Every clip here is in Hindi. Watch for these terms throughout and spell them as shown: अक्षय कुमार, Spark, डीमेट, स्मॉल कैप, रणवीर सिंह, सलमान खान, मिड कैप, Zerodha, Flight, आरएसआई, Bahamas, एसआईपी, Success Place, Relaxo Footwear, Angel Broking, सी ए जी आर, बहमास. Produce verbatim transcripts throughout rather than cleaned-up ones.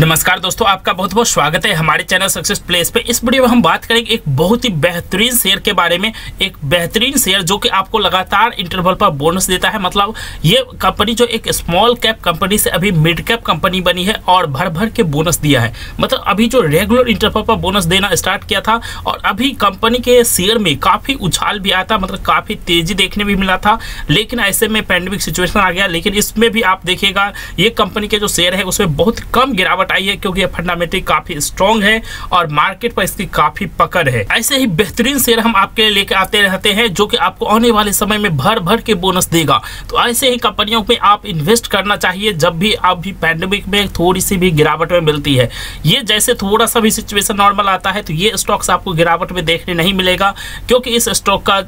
नमस्कार दोस्तों, आपका बहुत बहुत स्वागत है हमारे चैनल सक्सेस प्लेस पे। इस वीडियो में हम बात करेंगे एक बहुत ही बेहतरीन शेयर के बारे में। एक बेहतरीन शेयर जो कि आपको लगातार इंटरवल पर बोनस देता है। मतलब ये कंपनी जो एक स्मॉल कैप कंपनी से अभी मिड कैप कंपनी बनी है और भर भर के बोनस दिया है। मतलब अभी जो रेगुलर इंटरवल पर बोनस देना स्टार्ट किया था और अभी कंपनी के शेयर में काफ़ी उछाल भी आया था, मतलब काफ़ी तेज़ी देखने भी मिला था। लेकिन ऐसे में पैंडेमिक सिचुएशन आ गया, लेकिन इसमें भी आप देखिएगा ये कंपनी के जो शेयर है उसमें बहुत कम गिरावट आई है क्योंकि ये फंडामेंटल काफी स्ट्रांग है और मार्केट पर इसकी काफी पकड़ है। ऐसे ही बेहतरीन शेयर हम आपके लिए लेके आते रहते हैं जो कि आपको आने वाले समय में भर भर के बोनस देगा। तो ऐसे ही कंपनियों में आप इन्वेस्ट करना चाहिए जब भी आप भी पैंडेमिक में थोड़ी सी भी गिरावट में मिलती है। ये जैसे थोड़ा सा भी सिचुएशन नॉर्मल आता है तो ये स्टॉक्स आपको गिरावट में देखने नहीं मिलेगा क्योंकि इस स्टॉक का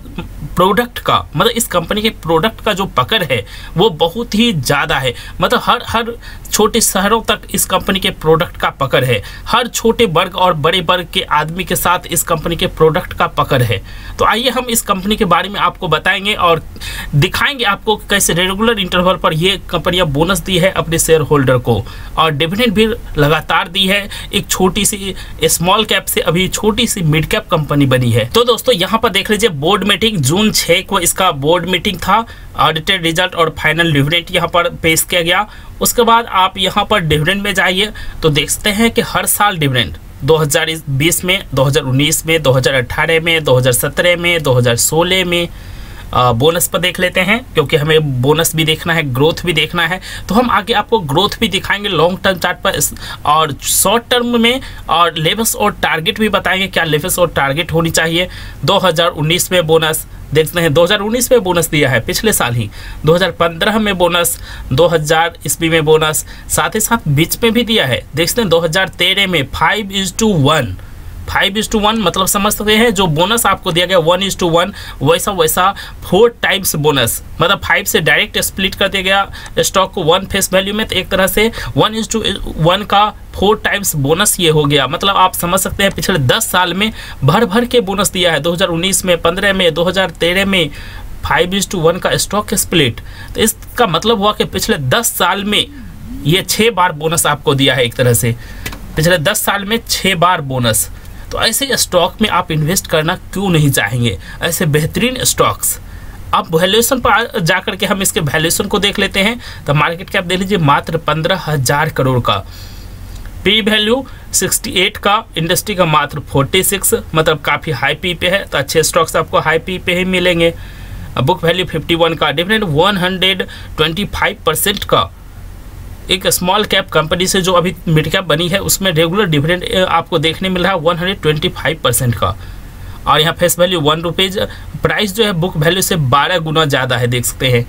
प्रोडक्ट का मतलब इस कंपनी के प्रोडक्ट का जो पकड़ है वो बहुत ही ज़्यादा है। मतलब हर हर छोटे शहरों तक इस कंपनी के प्रोडक्ट का पकड़ है। हर छोटे वर्ग और बड़े वर्ग के आदमी के साथ इस कंपनी के प्रोडक्ट का पकड़ है। तो आइए हम इस कंपनी के बारे में आपको बताएंगे और दिखाएंगे आपको कैसे रेगुलर इंटरवल पर ये कंपनियाँ बोनस दी है अपने शेयर होल्डर को और डिविडेंड भी लगातार दी है। एक छोटी सी स्मॉल कैप से अभी छोटी सी मिड कैप कंपनी बनी है। तो दोस्तों यहाँ पर देख लीजिए बोर्ड मीटिंग जून छह को इसका बोर्ड मीटिंग था। ऑडिटेड रिजल्ट और फाइनल डिविडेंड यहाँ पर पेश किया गया। उसके बाद आप यहाँ पर डिविडेंड में जाइए तो देखते हैं कि हर साल डिविडेंड दो हज़ार बीस में, दो हज़ार उन्नीस में, दो हज़ार अठारह में, दो हज़ार सत्रह में, दो हज़ार सोलह में। बोनस पर देख लेते हैं क्योंकि हमें बोनस भी देखना है, ग्रोथ भी देखना है। तो हम आगे आपको ग्रोथ भी दिखाएंगे लॉन्ग टर्म चार्ट पर और शॉर्ट टर्म में, और लेवल्स और टारगेट भी बताएंगे क्या लेवल्स और टारगेट होनी चाहिए। दो हज़ार उन्नीस में बोनस देखते हैं, दो हज़ार उन्नीस में बोनस दिया है पिछले साल ही, दो हज़ार पंद्रह में बोनस, दो हज़ार ईस्वी में बोनस, साथ ही साथ बीच में भी दिया है। देखते हैं दो हज़ार तेरह में five is to one, five is to one मतलब समझ सकते हैं जो बोनस आपको दिया गया वन इज टू वन वैसा वैसा फोर टाइम्स बोनस। मतलब फाइव से डायरेक्ट स्प्लिट कर दिया गया स्टॉक को वन फेस वैल्यू में, तो एक तरह से वन इज टू वन का फोर टाइम्स बोनस ये हो गया। मतलब आप समझ सकते हैं पिछले दस साल में भर भर के बोनस दिया है। दो हज़ार उन्नीस में, पंद्रह में, दो हज़ार तेरह में फाइव इज टू वन का स्टॉक स्प्लिट। तो इसका मतलब हुआ कि पिछले दस साल में ये छः बार बोनस आपको दिया है। एक तरह से पिछले दस साल में छः बार बोनस। तो ऐसे स्टॉक में आप इन्वेस्ट करना क्यों नहीं चाहेंगे, ऐसे बेहतरीन स्टॉक्स। आप वैल्यूएशन पर जाकर के हम इसके वैल्यूएशन को देख लेते हैं। तो मार्केट कैप देख लीजिए मात्र पंद्रह हज़ार करोड़ का, पी वैल्यू अड़सठ का, इंडस्ट्री का मात्र छियालीस, मतलब काफ़ी हाई पी पे है। तो अच्छे स्टॉक्स आपको हाई पी पे ही मिलेंगे। बुक वैल्यू इक्यावन का, डिविडेंड एक सौ पच्चीस परसेंट का। एक स्मॉल कैप कंपनी से जो अभी मिड कैप बनी है उसमें रेगुलर डिविडेंड आपको देखने मिल रहा है एक सौ पच्चीस परसेंट का। और यहाँ face value one rupees, price जो है बुक वैल्यू से बारह गुना ज़्यादा है, देख सकते हैं।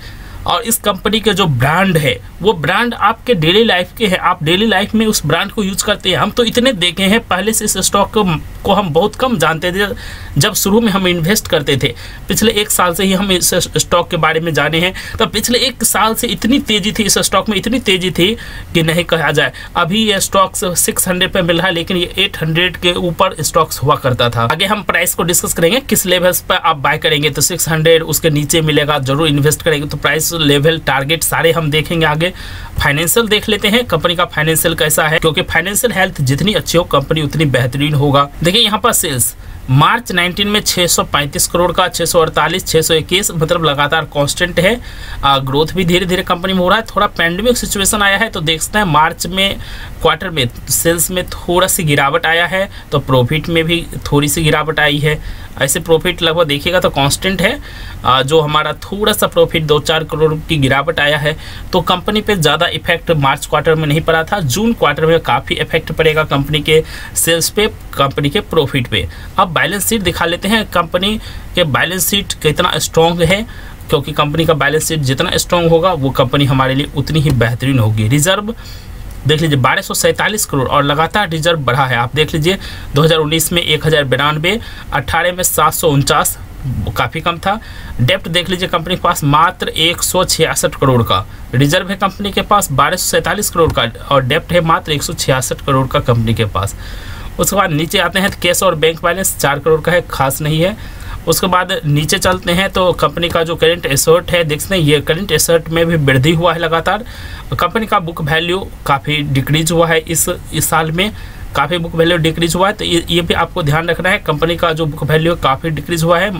और इस कंपनी के जो ब्रांड है वो ब्रांड आपके डेली लाइफ के हैं, आप डेली लाइफ में उस ब्रांड को यूज़ करते हैं। हम तो इतने देखे हैं पहले से, इस स्टॉक को हम बहुत कम जानते थे जब शुरू में हम इन्वेस्ट करते थे। पिछले एक साल से ही हम इस स्टॉक के बारे में जाने हैं। तो पिछले एक साल से इतनी तेज़ी थी इस स्टॉक में, इतनी तेज़ी थी कि नहीं कहा जाए। अभी ये स्टॉक सिक्स हंड्रेड पर मिल रहा है लेकिन ये एट हंड्रेड के ऊपर स्टॉक्स हुआ करता था। आगे हम प्राइस को डिस्कस करेंगे किस लेवल्स पर आप बाय करेंगे। तो सिक्स हंड्रेड उसके नीचे मिलेगा जरूर इन्वेस्ट करेंगे। तो प्राइस लेवल टारगेट सारे हम देखेंगे। आगे फाइनेंशियल देख लेते हैं कंपनी का फाइनेंशियल कैसा है क्योंकि फाइनेंशियल हेल्थ जितनी अच्छी हो कंपनी उतनी बेहतरीन होगा। देखिए यहाँ पर सेल्स मार्च उन्नीस में छह सौ पैंतीस करोड़ का, छह सौ अड़तालीस, छह सौ इक्कीस, मतलब लगातार कांस्टेंट है। आ, ग्रोथ भी धीरे धीरे कंपनी में हो रहा है। थोड़ा पैंडेमिक सिचुएशन आया है तो देखते हैं मार्च में क्वार्टर में सेल्स में थोड़ा सी गिरावट आया है तो प्रॉफिट में भी थोड़ी सी गिरावट आई है। ऐसे प्रॉफिट लगभग देखिएगा तो कांस्टेंट है। आ, जो हमारा थोड़ा सा प्रॉफिट दो चार करोड़ की गिरावट आया है तो कंपनी पर ज़्यादा इफेक्ट मार्च क्वार्टर में नहीं पड़ा था। जून क्वार्टर में काफ़ी इफेक्ट पड़ेगा कंपनी के सेल्स पे, कंपनी के प्रॉफिट पे। अब बैलेंस शीट दिखा लेते हैं कंपनी के बैलेंस शीट कितना स्ट्रॉन्ग है क्योंकि कंपनी का बैलेंस शीट जितना स्ट्रॉन्ग होगा वो कंपनी हमारे लिए उतनी ही बेहतरीन होगी। रिजर्व देख लीजिए बारह सौ सैंतालीस करोड़ और लगातार रिजर्व बढ़ा है। आप देख लीजिए दो हज़ार उन्नीस में एक हज़ार बिरानवे, अट्ठारह में सात सौ उनचास, काफ़ी कम था। डेप्ट देख लीजिए कंपनी के पास मात्र एक सौ छियासठ करोड़ का, रिजर्व है कंपनी के पास बारह सौ सैंतालीस करोड़ का और डेप्ट है मात्र एक सौ छियासठ करोड़ का कंपनी के पास। उसके बाद नीचे आते हैं तो कैश और बैंक बैलेंस चार करोड़ का है, खास नहीं है। उसके बाद नीचे चलते हैं तो कंपनी का जो करंट एसेट है देखते हैं, ये करंट एसेट में भी वृद्धि हुआ है लगातार। कंपनी का बुक वैल्यू काफ़ी डिक्रीज हुआ है इस इस साल में, काफ़ी बुक वैल्यू डिक्रीज हुआ है। तो ये, ये भी आपको ध्यान रखना है, कंपनी का जो बुक वैल्यू काफ़ी डिक्रीज हुआ है,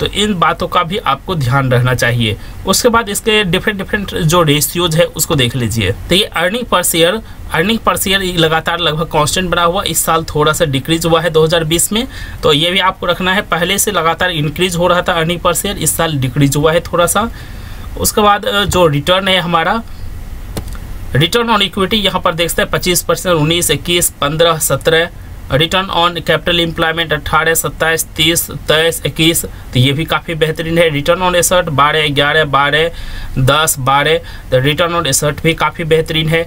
तो इन बातों का भी आपको ध्यान रहना चाहिए। उसके बाद इसके डिफरेंट डिफरेंट जो रेशियोज है उसको देख लीजिए। तो ये earning per share, earning per share लगातार लगभग कांस्टेंट बना हुआ, इस साल थोड़ा सा डिक्रीज हुआ है दो हज़ार बीस में, तो ये भी आपको रखना है। पहले से लगातार इंक्रीज हो रहा था अर्निंग पर शेयर, इस साल डिक्रीज हुआ है थोड़ा सा। उसके बाद जो रिटर्न है हमारा, रिटर्न ऑन इक्विटी यहाँ पर देखते हैं पच्चीस परसेंट, उन्नीस, इक्कीस, पंद्रह, सत्रह। रिटर्न ऑन कैपिटल एम्प्लॉयमेंट अट्ठारह, सत्ताईस, तीस, तेईस, इक्कीस, तो ये भी काफ़ी बेहतरीन है। रिटर्न ऑन एसेट बारह, ग्यारह, बारह, दस, बारह, तो रिटर्न ऑन एसेट भी काफ़ी बेहतरीन है।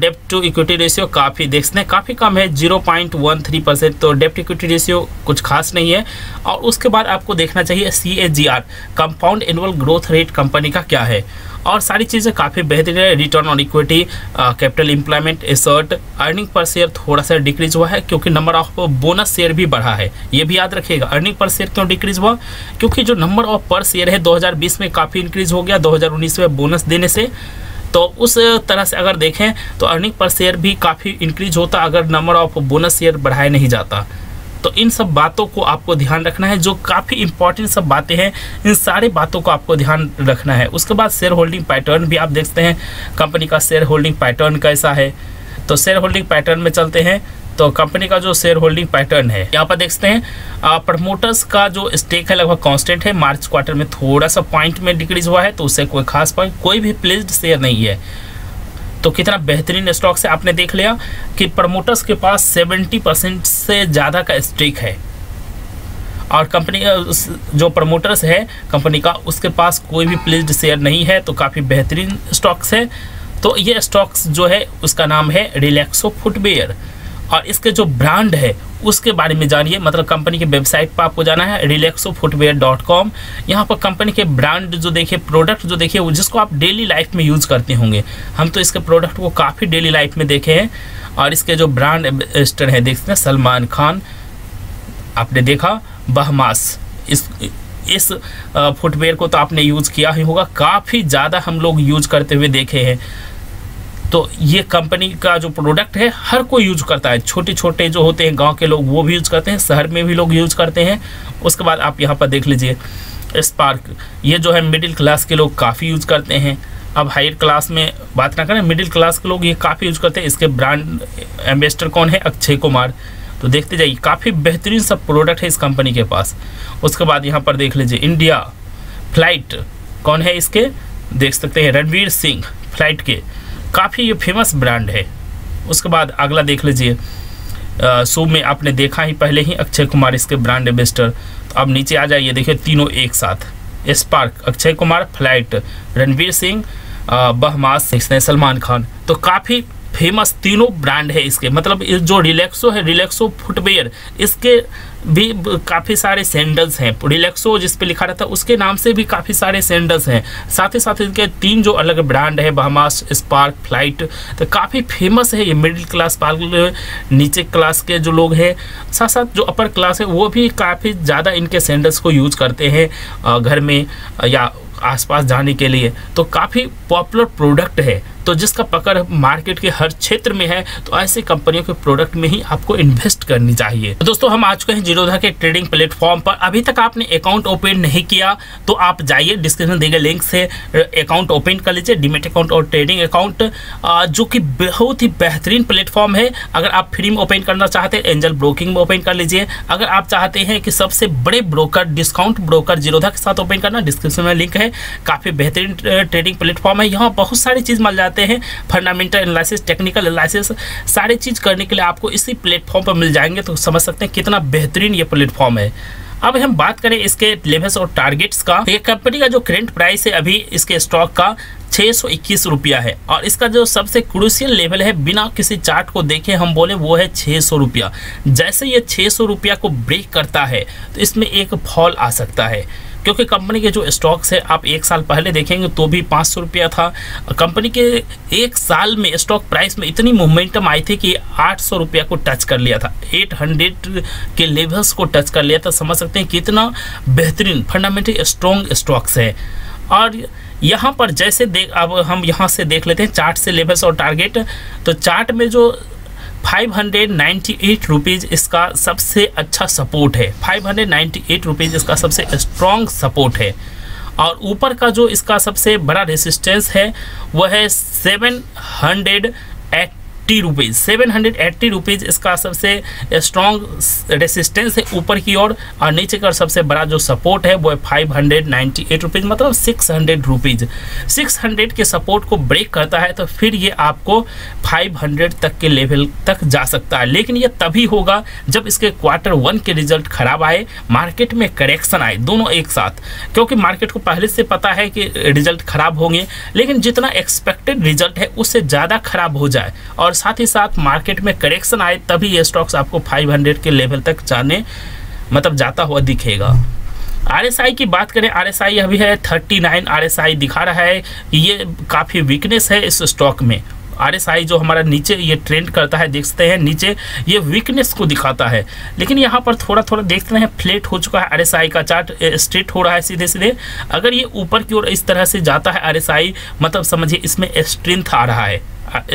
डेप्ट टू इक्विटी रेशियो काफ़ी देखते हैं काफ़ी कम है, zero point one three percent, तो डेप्ट इक्विटी रेशियो कुछ खास नहीं है। और उसके बाद आपको देखना चाहिए सी ए जी आर, compound annual growth rate company का क्या है, और सारी चीज़ें काफ़ी बेहतरीन है। Return on equity, capital employment asset, earning पर शेयर थोड़ा सा डिक्रीज हुआ है क्योंकि नंबर ऑफ बोनस शेयर भी बढ़ा है, ये भी याद रखिएगा। अर्निंग पर शेयर क्यों डिक्रीज हुआ, क्योंकि जो नंबर ऑफ पर शेयर है दो हज़ार बीस में काफ़ी इंक्रीज हो गया दो हज़ार उन्नीस में बोनस देने से, तो उस तरह से अगर देखें तो अर्निंग पर शेयर भी काफ़ी इंक्रीज होता अगर नंबर ऑफ बोनस शेयर बढ़ाया नहीं जाता। तो इन सब बातों को आपको ध्यान रखना है, जो काफ़ी इंपॉर्टेंट सब बातें हैं, इन सारे बातों को आपको ध्यान रखना है। उसके बाद शेयर होल्डिंग पैटर्न भी आप देखते हैं, कंपनी का शेयर होल्डिंग पैटर्न कैसा है। तो शेयर होल्डिंग पैटर्न में चलते हैं, तो कंपनी का जो शेयर होल्डिंग पैटर्न है यहाँ पर देखते हैं, प्रमोटर्स का जो स्टेक है लगभग कांस्टेंट है। मार्च क्वार्टर में थोड़ा सा पॉइंट में डिक्रीज हुआ है, तो उससे कोई खास पॉइंट, कोई भी प्लेस्ड शेयर नहीं है। तो कितना बेहतरीन स्टॉक से आपने देख लिया कि प्रमोटर्स के पास सत्तर परसेंट से ज़्यादा का स्टेक है, और कंपनी जो प्रमोटर्स है कंपनी का, उसके पास कोई भी प्लेस्ड शेयर नहीं है, तो काफ़ी बेहतरीन स्टॉक्स है। तो ये स्टॉक्स जो है उसका नाम है रिलैक्सो फुटवेयर, और इसके जो ब्रांड है उसके बारे में जानिए। मतलब कंपनी के वेबसाइट पर आपको जाना है रिलैक्सो फुटवेयर डॉट कॉम। यहाँ पर कंपनी के ब्रांड जो देखिए, प्रोडक्ट जो देखिए, जिसको आप डेली लाइफ में यूज़ करते होंगे, हम तो इसके प्रोडक्ट को काफ़ी डेली लाइफ में देखे हैं। और इसके जो ब्रांड एम्बेसडर है देखते हैं, सलमान खान, आपने देखा बहमास, इस इस फुटवेयर को तो आपने यूज़ किया ही होगा, काफ़ी ज़्यादा हम लोग यूज करते हुए देखे हैं। तो ये कंपनी का जो प्रोडक्ट है हर कोई यूज करता है, छोटे छोटे जो होते हैं गांव के लोग वो भी यूज करते हैं, शहर में भी लोग यूज करते हैं। उसके बाद आप यहाँ पर देख लीजिए स्पार्क, ये जो है मिडिल क्लास के लोग काफ़ी यूज करते हैं। अब हायर क्लास में बात ना करें, मिडिल क्लास के लोग ये काफ़ी यूज करते हैं। इसके ब्रांड एम्बेसडर कौन है, अक्षय कुमार। तो देखते जाइए काफ़ी बेहतरीन सब प्रोडक्ट है इस कंपनी के पास। उसके बाद यहाँ पर देख लीजिए इंडिया, फ्लाइट कौन है इसके, देख सकते हैं रणवीर सिंह, फ्लाइट के काफ़ी ये फेमस ब्रांड है। उसके बाद अगला देख लीजिए, सो में आपने देखा ही पहले ही अक्षय कुमार इसके ब्रांड एम्बेसडर। तो अब नीचे आ जाइए, देखिए तीनों एक साथ, Spark, अक्षय कुमार, flight, रणवीर सिंह, बहमास, सलमान खान, तो काफ़ी फेमस तीनों ब्रांड है इसके। मतलब इस जो रिलैक्सो है, रिलैक्सो फुटवेयर, इसके भी काफ़ी सारे सैंडल्स हैं, रिलैक्सो जिस पे लिखा रहता है उसके नाम से भी काफ़ी सारे सैंडल्स हैं। साथ ही साथ इनके तीन जो अलग ब्रांड है, बहामास, स्पार्क, फ्लाइट, तो काफ़ी फेमस है ये। मिडिल क्लास, नीचे क्लास के जो लोग हैं, साथ साथ जो अपर क्लास है वो भी काफ़ी ज़्यादा इनके सैंडल्स को यूज करते हैं घर में या आसपास जाने के लिए। तो काफ़ी पॉपुलर प्रोडक्ट है, तो जिसका पकड़ मार्केट के हर क्षेत्र में है, तो ऐसे कंपनियों के प्रोडक्ट में ही आपको इन्वेस्ट करनी चाहिए। तो दोस्तों हम आ चुके हैं जीरोधा के ट्रेडिंग प्लेटफॉर्म पर। अभी तक आपने अकाउंट ओपन नहीं किया तो आप जाइए, डिस्क्रिप्शन दिए गए लिंक से अकाउंट ओपन कर लीजिए, डीमेट अकाउंट और ट्रेडिंग अकाउंट, जो कि बहुत ही बेहतरीन प्लेटफॉर्म है। अगर आप फ्री में ओपन करना चाहते हैं, एंजल ब्रोकिंग में ओपन कर लीजिए। अगर आप चाहते हैं कि सबसे बड़े ब्रोकर, डिस्काउंट ब्रोकर जीरोधा के साथ ओपन करना, डिस्क्रिप्शन में लिंक है। काफ़ी बेहतरीन ट्रेडिंग प्लेटफॉर्म है, यहाँ बहुत सारी चीज़ मिल जाती हैं, फंडामेंटल एनालिसिस, टेक्निकल एनालिसिस, सारी चीज करने के लिए आपको इसी प्लेटफॉर्म पर मिल जाएंगे। तो समझ सकते हैं कितना बेहतरीन ये प्लेटफॉर्म है। अब हम बात करें इसके लेवल्स और टारगेट्स का। ये कंपनी का जो करंट प्राइस है अभी इसके स्टॉक का छः सौ इक्कीस रुपया है, और इसका जो सबसे क्रूशियल लेवल है बिना किसी चार्ट को देखे हम बोले वो है छः सौ रुपया। जैसे ये छः सौ रुपया को ब्रेक करता है तो इसमें एक फॉल आ सकता है। क्योंकि कंपनी के जो स्टॉक्स है आप एक साल पहले देखेंगे तो भी पाँच सौ रुपया था। कंपनी के एक साल में स्टॉक प्राइस में इतनी मोमेंटम आई थी कि आठ सौ रुपया को टच कर लिया था, एट हंड्रेड के लेवल्स को टच कर लिया था। समझ सकते हैं कितना बेहतरीन फंडामेंटल स्ट्रॉन्ग स्टॉक्स है। और यहाँ पर जैसे देख अब हम यहाँ से देख लेते हैं चार्ट से लेवल्स और टारगेट, तो चार्ट में जो five hundred ninety eight rupees इसका सबसे अच्छा सपोर्ट है, five hundred ninety eight rupees इसका सबसे स्ट्रॉन्ग सपोर्ट है। और ऊपर का जो इसका सबसे बड़ा रेसिस्टेंस है वह है seven hundred eighty rupees seven hundred eighty rupees इसका सबसे स्ट्रॉन्ग रेसिस्टेंस है ऊपर की ओर। और नीचे का सबसे बड़ा जो सपोर्ट है वो है five hundred ninety eight rupees मतलब six hundred rupees six hundred के सपोर्ट को ब्रेक करता है तो फिर ये आपको फाइव हंड्रेड तक के लेवल तक जा सकता है। लेकिन ये तभी होगा जब इसके क्वार्टर वन के रिजल्ट खराब आए, मार्केट में करेक्शन आए, दोनों एक साथ, क्योंकि मार्केट को पहले से पता है कि रिजल्ट खराब होंगे, लेकिन जितना एक्सपेक्टेड रिजल्ट है उससे ज़्यादा खराब हो जाए और साथ ही साथ मार्केट में करेक्शन आए तभी ये स्टॉक्स आपको फाइव हंड्रेड के लेवल तक जाने मतलब जाता हुआ दिखेगा। आरएसआई की बात करें, आरएसआई अभी है थर्टी नाइन, आरएसआई दिखा रहा है कि ये काफ़ी वीकनेस है इस स्टॉक में। आरएसआई जो हमारा नीचे ये ट्रेंड करता है, देखते हैं नीचे ये वीकनेस को दिखाता है, लेकिन यहाँ पर थोड़ा थोड़ा देखते हैं फ्लैट हो चुका है आरएसआई का चार्ट, स्ट्रेट हो रहा है सीधे सीधे। अगर ये ऊपर की ओर इस तरह से जाता है आरएसआई मतलब समझिए इसमें स्ट्रेंथ आ रहा है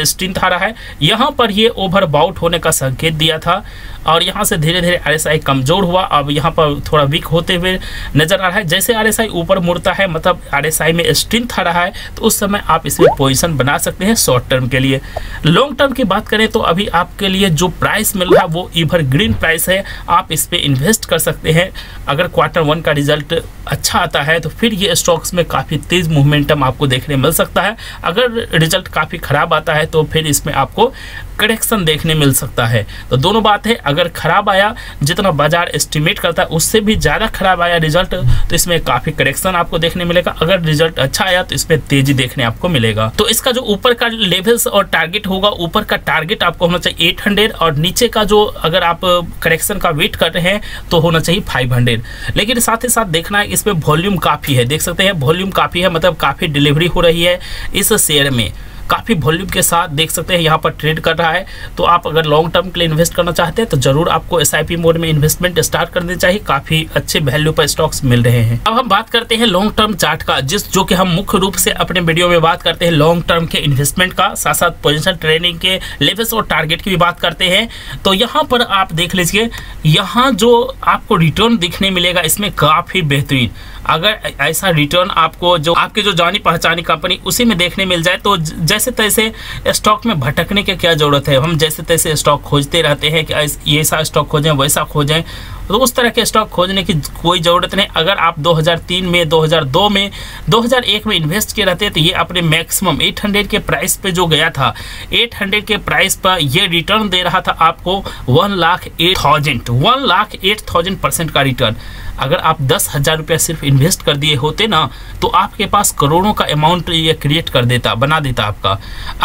स्ट्रेंथ आ रहा है यहाँ पर ये ओवरबाउट होने का संकेत दिया था और यहाँ से धीरे धीरे आरएसआई कमज़ोर हुआ, अब यहाँ पर थोड़ा वीक होते हुए नज़र आ रहा है। जैसे आरएसआई ऊपर मुड़ता है मतलब आरएसआई में स्ट्रेंथ आ रहा है तो उस समय आप इसमें पोजीशन बना सकते हैं शॉर्ट टर्म के लिए। लॉन्ग टर्म की बात करें तो अभी आपके लिए जो प्राइस मिल रहा है वो एवरग्रीन प्राइस है, आप इस पर इन्वेस्ट कर सकते हैं। अगर क्वार्टर वन का रिजल्ट अच्छा आता है तो फिर ये स्टॉक्स में काफ़ी तेज़ मोमेंटम आपको देखने मिल सकता है। अगर रिजल्ट काफ़ी ख़राब आता है तो फिर इसमें आपको करेक्शन देखने मिल सकता है। तो दोनों बात है, अगर खराब आया जितना बाजार एस्टिमेट करता है उससे भी ज़्यादा खराब आया रिजल्ट तो इसमें काफ़ी करेक्शन आपको देखने मिलेगा, अगर रिजल्ट अच्छा आया तो इसमें तेजी देखने आपको मिलेगा। तो इसका जो ऊपर का लेवल्स और टारगेट होगा, ऊपर का टारगेट आपको होना चाहिए एट हंड्रेड और नीचे का जो अगर आप करेक्शन का वेट कर रहे हैं तो होना चाहिए फाइव हंड्रेड। लेकिन साथ ही साथ देखना है इसमें वॉल्यूम काफ़ी है, देख सकते हैं वॉल्यूम काफ़ी है मतलब काफ़ी डिलीवरी हो रही है इस शेयर में, काफ़ी वॉल्यूम के साथ देख सकते हैं यहाँ पर ट्रेड कर रहा है। तो आप अगर लॉन्ग टर्म के लिए इन्वेस्ट करना चाहते हैं तो जरूर आपको एसआईपी मोड में इन्वेस्टमेंट स्टार्ट करनी चाहिए, काफ़ी अच्छे वैल्यू पर स्टॉक्स मिल रहे हैं। अब हम बात करते हैं लॉन्ग टर्म चार्ट का, जिस जो कि हम मुख्य रूप से अपने वीडियो में बात करते हैं लॉन्ग टर्म के इन्वेस्टमेंट का, साथ साथ पोजिशन ट्रेडिंग के लेवल्स और टारगेट की भी बात करते हैं। तो यहाँ पर आप देख लीजिए, यहाँ जो आपको रिटर्न दिखने मिलेगा इसमें काफ़ी बेहतरीन, अगर ऐसा रिटर्न आपको जो आपके जो जानी पहचानी कंपनी उसी में देखने मिल जाए तो जैसे तैसे स्टॉक में भटकने की क्या ज़रूरत है। हम जैसे तैसे स्टॉक खोजते रहते हैं कि ऐसा स्टॉक खोजें वैसा खोजें, तो उस तरह के स्टॉक खोजने की कोई ज़रूरत नहीं। अगर आप दो हज़ार तीन में, दो हज़ार दो में, दो हज़ार एक में इन्वेस्ट किए रहते तो ये अपने मैक्सिमम एट हंड्रेड के प्राइस पे जो गया था, एट हंड्रेड के प्राइस पर ये रिटर्न दे रहा था आपको one lakh eight thousand one lakh eight thousand percent का रिटर्न। अगर आप दस हज़ार रुपया सिर्फ इन्वेस्ट कर दिए होते ना तो आपके पास करोड़ों का अमाउंट ये क्रिएट कर देता, बना देता आपका।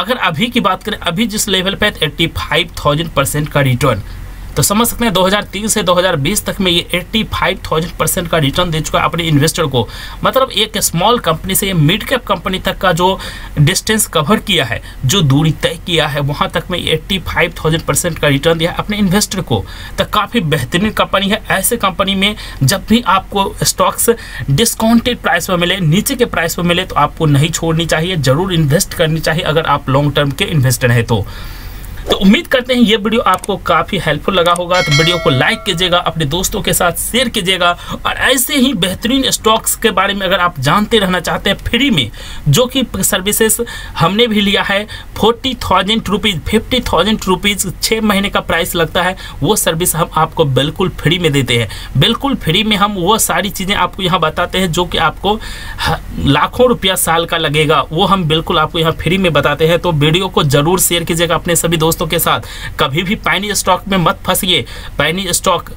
अगर अभी की बात करें, अभी जिस लेवल पर एट्टी फाइव थाउजेंड परसेंट का रिटर्न, तो समझ सकते हैं दो हज़ार तीन से दो हज़ार बीस तक में ये पचासी हज़ार परसेंट का रिटर्न दे चुका है अपने इन्वेस्टर को। मतलब एक स्मॉल कंपनी से मिड कैप कंपनी तक का जो डिस्टेंस कवर किया है, जो दूरी तय किया है, वहाँ तक में पचासी हज़ार परसेंट का रिटर्न दिया है अपने इन्वेस्टर को। तो काफ़ी बेहतरीन कंपनी है। ऐसे कंपनी में जब भी आपको स्टॉक्स डिस्काउंटेड प्राइस पर मिले, नीचे के प्राइस पर मिले, तो आपको नहीं छोड़नी चाहिए, ज़रूर इन्वेस्ट करनी चाहिए अगर आप लॉन्ग टर्म के इन्वेस्टर हैं तो। तो उम्मीद करते हैं ये वीडियो आपको काफ़ी हेल्पफुल लगा होगा। तो वीडियो को लाइक कीजिएगा, अपने दोस्तों के साथ शेयर कीजिएगा और ऐसे ही बेहतरीन स्टॉक्स के बारे में अगर आप जानते रहना चाहते हैं फ्री में, जो कि सर्विसेज हमने भी लिया है, forty thousand rupees fifty thousand rupees छः महीने का प्राइस लगता है, वो सर्विस हम आपको बिल्कुल फ्री में देते हैं। बिल्कुल फ्री में हम वो सारी चीज़ें आपको यहाँ बताते हैं जो कि आपको लाखों रुपया साल का लगेगा, वो हम बिल्कुल आपको यहाँ फ्री में बताते हैं। तो वीडियो को ज़रूर शेयर कीजिएगा अपने सभी दोस्तों के साथ। कभी भी पैनी स्टॉक में मत फंसिए। पैनी स्टॉक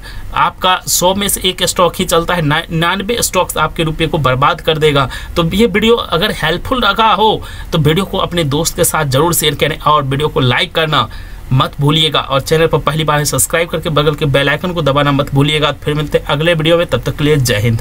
आपका सौ में से एक स्टॉक ही चलता है, निन्यानवे स्टॉक्स आपके रुपये को बर्बाद कर देगा। तो ये वीडियो अगर हेल्पफुल लगा हो तो वीडियो को अपने दोस्त के साथ जरूर शेयर करें और वीडियो को लाइक करना मत भूलिएगा और चैनल पर पहली बार सब्सक्राइब करके बगल के बेल आइकन को दबाना मत भूलिएगा। फिर मिलते हैं अगले वीडियो में, तब तक के लिए जय हिंद।